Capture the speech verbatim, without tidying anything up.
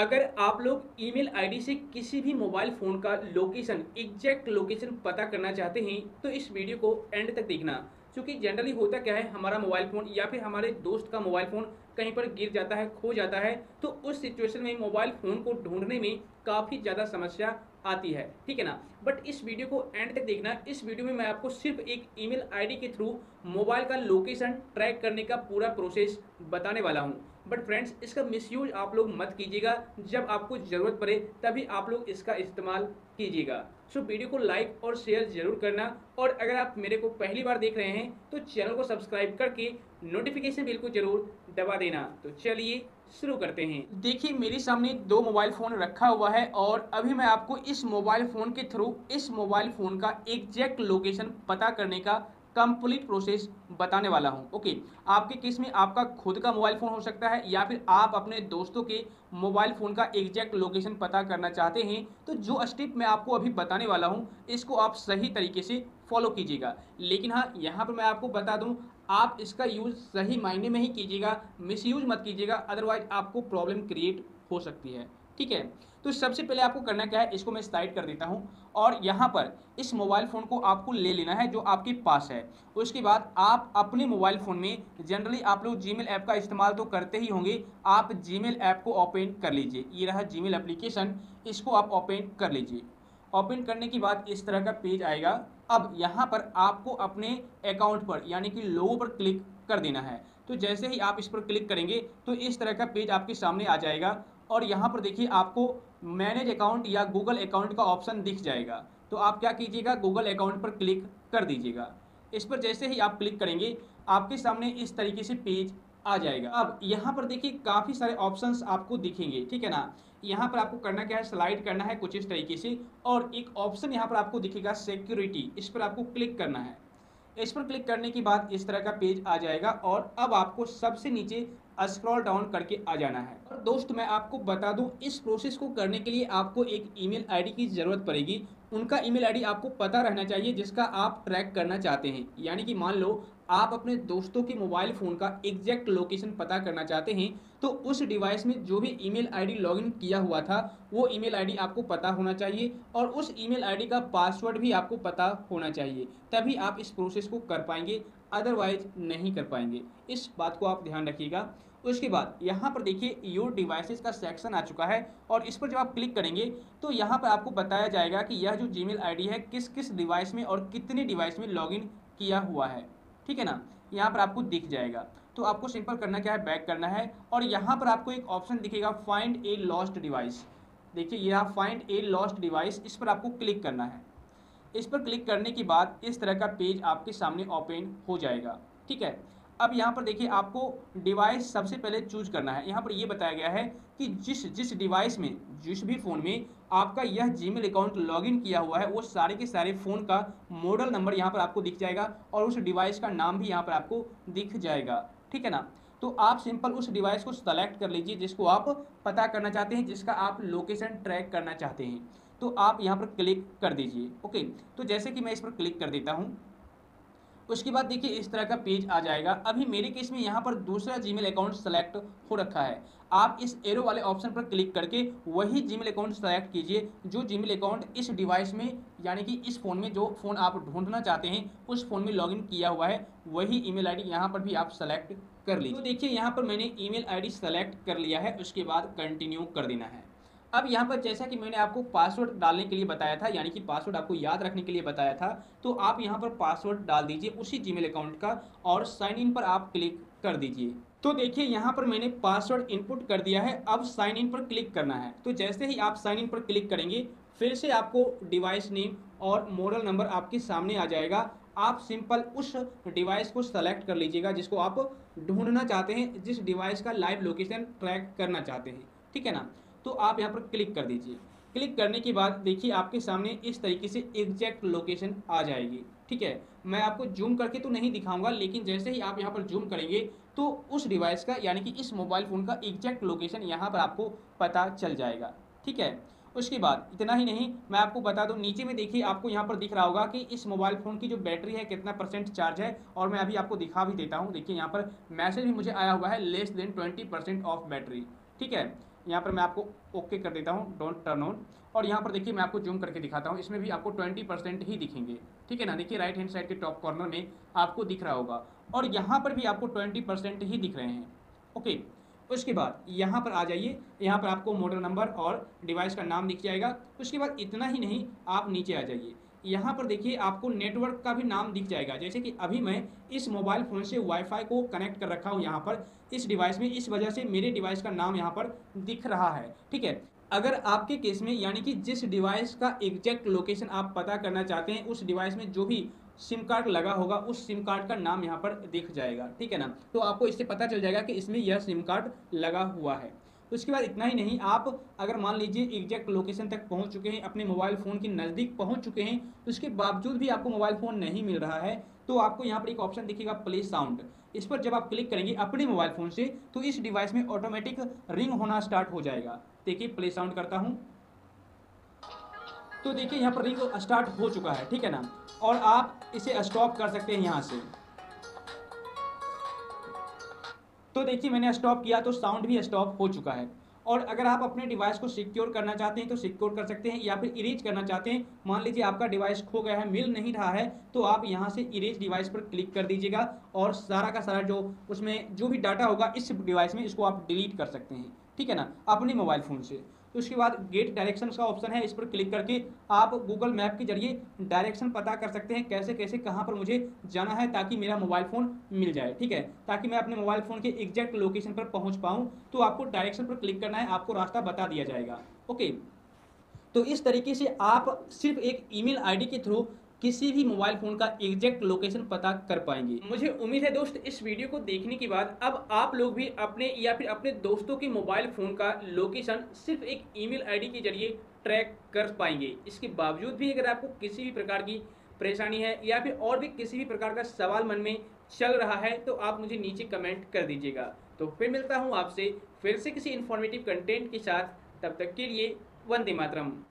अगर आप लोग ईमेल आईडी से किसी भी मोबाइल फ़ोन का लोकेशन एग्जैक्ट लोकेशन पता करना चाहते हैं तो इस वीडियो को एंड तक देखना, क्योंकि जनरली होता क्या है, हमारा मोबाइल फ़ोन या फिर हमारे दोस्त का मोबाइल फ़ोन कहीं पर गिर जाता है, खो जाता है, तो उस सिचुएशन में मोबाइल फ़ोन को ढूंढने में काफ़ी ज़्यादा समस्या आती है, ठीक है ना। बट इस वीडियो को एंड तक देखना, इस वीडियो में मैं आपको सिर्फ एक ईमेल आईडी के थ्रू मोबाइल का लोकेशन ट्रैक करने का पूरा प्रोसेस बताने वाला हूँ। बट फ्रेंड्स, इसका मिसयूज आप लोग मत कीजिएगा, जब आपको ज़रूरत पड़े तभी आप लोग इसका इस्तेमाल कीजिएगा। सो वीडियो को लाइक और शेयर जरूर करना, और अगर आप मेरे को पहली बार देख रहे हैं तो चैनल को सब्सक्राइब करके नोटिफिकेशन बेल को जरूर दबा देना। तो चलिए शुरू करते हैं। देखिए, मेरे सामने दो मोबाइल फ़ोन रखा हुआ है और अभी मैं आपको इस मोबाइल फ़ोन के थ्रू इस मोबाइल फ़ोन का एग्जैक्ट लोकेशन पता करने का कंप्लीट प्रोसेस बताने वाला हूं। ओके, आपके केस में आपका खुद का मोबाइल फ़ोन हो सकता है या फिर आप अपने दोस्तों के मोबाइल फ़ोन का एग्जैक्ट लोकेशन पता करना चाहते हैं, तो जो स्टेप मैं आपको अभी बताने वाला हूं इसको आप सही तरीके से फॉलो कीजिएगा। लेकिन हाँ, यहाँ पर मैं आपको बता दूं, आप इसका यूज़ सही मायने में ही कीजिएगा, मिसयूज मत कीजिएगा, अदरवाइज आपको प्रॉब्लम क्रिएट हो सकती है, ठीक है। तो सबसे पहले आपको करना क्या है, इसको मैं स्लाइड कर देता हूँ और यहाँ पर इस मोबाइल फ़ोन को आपको ले लेना है जो आपके पास है। उसके बाद आप अपने मोबाइल फ़ोन में, जनरली आप लोग जीमेल ऐप का इस्तेमाल तो करते ही होंगे, आप जीमेल ऐप को ओपन कर लीजिए। ये रहा जीमेल एप्लीकेशन, इसको आप ओपन कर लीजिए। ओपन करने के बाद इस तरह का पेज आएगा। अब यहाँ पर आपको अपने अकाउंट पर यानी कि लोगों पर क्लिक कर देना है। तो जैसे ही आप इस पर क्लिक करेंगे तो इस तरह का पेज आपके सामने आ जाएगा और यहाँ पर देखिए आपको मैनेज अकाउंट या गूगल अकाउंट का ऑप्शन दिख जाएगा। तो आप क्या कीजिएगा, गूगल अकाउंट पर क्लिक कर दीजिएगा। इस पर जैसे ही आप क्लिक करेंगे आपके सामने इस तरीके से पेज आ जाएगा। अब यहाँ पर देखिए काफ़ी सारे ऑप्शंस आपको दिखेंगे, ठीक है ना। यहाँ पर आपको करना क्या है, स्लाइड करना है कुछ इस तरीके से, और एक ऑप्शन यहाँ पर आपको दिखेगा सिक्योरिटी, इस पर आपको क्लिक करना है। इस पर क्लिक करने के बाद इस तरह का पेज आ जाएगा और अब आपको सबसे नीचे स्क्रॉल डाउन करके आ जाना है। और दोस्त, मैं आपको बता दूं, इस प्रोसेस को करने के लिए आपको एक ईमेल आईडी की ज़रूरत पड़ेगी। उनका ईमेल आईडी आपको पता रहना चाहिए जिसका आप ट्रैक करना चाहते हैं। यानी कि मान लो आप अपने दोस्तों के मोबाइल फ़ोन का एग्जैक्ट लोकेशन पता करना चाहते हैं, तो उस डिवाइस में जो भी ईमेल आईडी लॉगिन किया हुआ था वो ईमेल आईडी आपको पता होना चाहिए और उस ईमेल आईडी का पासवर्ड भी आपको पता होना चाहिए, तभी आप इस प्रोसेस को कर पाएंगे, अदरवाइज नहीं कर पाएंगे। इस बात को आप ध्यान रखिएगा। उसके बाद यहाँ पर देखिए योर डिवाइसेस का सेक्शन आ चुका है और इस पर जब आप क्लिक करेंगे तो यहाँ पर आपको बताया जाएगा कि यह जो जीमेल आईडी है किस किस डिवाइस में और कितने डिवाइस में लॉगिन किया हुआ है, ठीक है ना। यहाँ पर आपको दिख जाएगा। तो आपको सिंपल करना क्या है, बैक करना है और यहाँ पर आपको एक ऑप्शन दिखेगा फाइंड ए लॉस्ट डिवाइस। देखिए यह फाइंड ए लॉस्ट डिवाइस, इस पर आपको क्लिक करना है। इस पर क्लिक करने के बाद इस तरह का पेज आपके सामने ओपन हो जाएगा, ठीक है। अब यहाँ पर देखिए आपको डिवाइस सबसे पहले चूज करना है। यहाँ पर ये बताया गया है कि जिस जिस डिवाइस में, जिस भी फ़ोन में आपका यह जीमेल अकाउंट लॉगिन किया हुआ है, वो सारे के सारे फ़ोन का मॉडल नंबर यहाँ पर आपको दिख जाएगा और उस डिवाइस का नाम भी यहाँ पर आपको दिख जाएगा, ठीक है ना। तो आप सिंपल उस डिवाइस को सेलेक्ट कर लीजिए जिसको आप पता करना चाहते हैं, जिसका आप लोकेशन ट्रैक करना चाहते हैं। तो आप यहाँ पर क्लिक कर दीजिए। ओके, तो जैसे कि मैं इस पर क्लिक कर देता हूँ, उसके बाद देखिए इस तरह का पेज आ जाएगा। अभी मेरे केस में यहाँ पर दूसरा जीमेल अकाउंट सेलेक्ट हो रखा है। आप इस एरो वाले ऑप्शन पर क्लिक करके वही जीमेल अकाउंट सेलेक्ट कीजिए जो जीमेल अकाउंट इस डिवाइस में यानी कि इस फ़ोन में, जो फ़ोन आप ढूंढना चाहते हैं उस फ़ोन में लॉगिन किया हुआ है, वही ईमेल आईडी यहाँ पर भी आप सेलेक्ट कर लीजिए। तो देखिए यहाँ पर मैंने ईमेल आईडी सेलेक्ट कर लिया है। उसके बाद कंटिन्यू कर देना है। अब यहाँ पर जैसा कि मैंने आपको पासवर्ड डालने के लिए बताया था, यानी कि पासवर्ड आपको याद रखने के लिए बताया था, तो आप यहाँ पर पासवर्ड डाल दीजिए उसी जीमेल अकाउंट का और साइन इन पर आप क्लिक कर दीजिए। तो देखिए यहाँ पर मैंने पासवर्ड इनपुट कर दिया है। अब साइन इन पर क्लिक करना है। तो जैसे ही आप साइन इन पर क्लिक करेंगे फिर से आपको डिवाइस नेम और मॉडल नंबर आपके सामने आ जाएगा। आप सिंपल उस डिवाइस को सेलेक्ट कर लीजिएगा जिसको आप ढूंढना चाहते हैं, जिस डिवाइस का लाइव लोकेशन ट्रैक करना चाहते हैं, ठीक है ना। तो आप यहाँ पर क्लिक कर दीजिए। क्लिक करने के बाद देखिए आपके सामने इस तरीके से एग्जैक्ट लोकेशन आ जाएगी, ठीक है। मैं आपको जूम करके तो नहीं दिखाऊंगा, लेकिन जैसे ही आप यहाँ पर जूम करेंगे तो उस डिवाइस का यानी कि इस मोबाइल फ़ोन का एग्जैक्ट लोकेशन यहाँ पर आपको पता चल जाएगा, ठीक है। उसके बाद इतना ही नहीं, मैं आपको बता दूं, नीचे में देखिए आपको यहाँ पर दिख रहा होगा कि इस मोबाइल फ़ोन की जो बैटरी है कितना परसेंट चार्ज है, और मैं अभी आपको दिखा भी देता हूँ। देखिए यहाँ पर मैसेज भी मुझे आया हुआ है, less than twenty percent of battery, ठीक है। यहाँ पर मैं आपको ओके कर देता हूँ, डोंट टर्न ऑन। और यहाँ पर देखिए मैं आपको जूम करके दिखाता हूँ, इसमें भी आपको ट्वेंटी परसेंट ही दिखेंगे, ठीक है ना। देखिए राइट हैंड साइड के टॉप कॉर्नर में आपको दिख रहा होगा और यहाँ पर भी आपको ट्वेंटी परसेंट ही दिख रहे हैं, ओके। उसके बाद यहाँ पर आ जाइए, यहाँ पर आपको मॉडल नंबर और डिवाइस का नाम दिख जाएगा। उसके बाद इतना ही नहीं, आप नीचे आ जाइए, यहाँ पर देखिए आपको नेटवर्क का भी नाम दिख जाएगा। जैसे कि अभी मैं इस मोबाइल फ़ोन से वाईफाई को कनेक्ट कर रखा हूँ यहाँ पर इस डिवाइस में, इस वजह से मेरे डिवाइस का नाम यहाँ पर दिख रहा है, ठीक है। अगर आपके केस में यानी कि जिस डिवाइस का एग्जैक्ट लोकेशन आप पता करना चाहते हैं, उस डिवाइस में जो भी सिम कार्ड लगा होगा उस सिम कार्ड का नाम यहाँ पर दिख जाएगा, ठीक है ना। तो आपको इससे पता चल जाएगा कि इसमें यह सिम कार्ड लगा हुआ है। उसके बाद इतना ही नहीं, आप अगर मान लीजिए एग्जैक्ट लोकेशन तक पहुंच चुके हैं, अपने मोबाइल फ़ोन के नज़दीक पहुंच चुके हैं, उसके बावजूद भी आपको मोबाइल फ़ोन नहीं मिल रहा है, तो आपको यहाँ पर एक ऑप्शन दिखेगा प्ले साउंड। इस पर जब आप क्लिक करेंगे अपने मोबाइल फ़ोन से, तो इस डिवाइस में ऑटोमेटिक रिंग होना स्टार्ट हो जाएगा। देखिए प्ले साउंड करता हूँ तो देखिए यहाँ पर रिंग स्टार्ट हो चुका है, ठीक है ना। और आप इसे स्टॉप कर सकते हैं यहाँ से। तो देखिए मैंने स्टॉप किया तो साउंड भी स्टॉप हो चुका है। और अगर आप अपने डिवाइस को सिक्योर करना चाहते हैं तो सिक्योर कर सकते हैं, या फिर इरेज करना चाहते हैं, मान लीजिए आपका डिवाइस खो गया है, मिल नहीं रहा है, तो आप यहां से इरेज डिवाइस पर क्लिक कर दीजिएगा और सारा का सारा जो उसमें जो भी डाटा होगा इस डिवाइस में, इसको आप डिलीट कर सकते हैं, ठीक है ना, अपने मोबाइल फ़ोन से। उसके बाद गेट डायरेक्शन का ऑप्शन है, इस पर क्लिक करके आप गूगल मैप के जरिए डायरेक्शन पता कर सकते हैं कैसे कैसे कहां पर मुझे जाना है, ताकि मेरा मोबाइल फ़ोन मिल जाए, ठीक है, ताकि मैं अपने मोबाइल फ़ोन के एग्जैक्ट लोकेशन पर पहुंच पाऊं। तो आपको डायरेक्शन पर क्लिक करना है, आपको रास्ता बता दिया जाएगा, ओके। तो इस तरीके से आप सिर्फ एक ईमेल आईडी के थ्रू किसी भी मोबाइल फ़ोन का एग्जैक्ट लोकेशन पता कर पाएंगे। मुझे उम्मीद है दोस्त इस वीडियो को देखने के बाद अब आप लोग भी अपने या फिर अपने दोस्तों के मोबाइल फ़ोन का लोकेशन सिर्फ एक ईमेल आईडी के जरिए ट्रैक कर पाएंगे। इसके बावजूद भी अगर आपको किसी भी प्रकार की परेशानी है या फिर और भी किसी भी प्रकार का सवाल मन में चल रहा है, तो आप मुझे नीचे कमेंट कर दीजिएगा। तो फिर मिलता हूँ आपसे फिर से किसी इन्फॉर्मेटिव कंटेंट के साथ, तब तक के लिए वंदे मातरम।